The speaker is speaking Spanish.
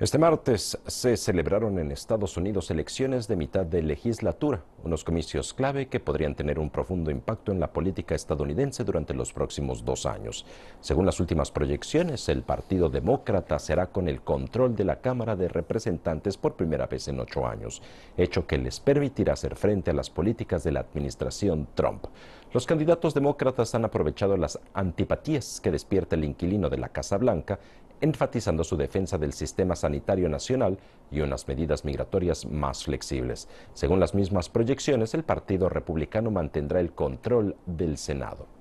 Este martes se celebraron en Estados Unidos elecciones de mitad de legislatura, unos comicios clave que podrían tener un profundo impacto en la política estadounidense durante los próximos 2 años. Según las últimas proyecciones, el Partido Demócrata será con el control de la Cámara de Representantes por primera vez en 8 años, hecho que les permitirá hacer frente a las políticas de la administración Trump. Los candidatos demócratas han aprovechado las antipatías que despierta el inquilino de la Casa Blanca, enfatizando su defensa del sistema sanitario nacional y unas medidas migratorias más flexibles. Según las mismas proyecciones, el Partido Republicano mantendrá el control del Senado.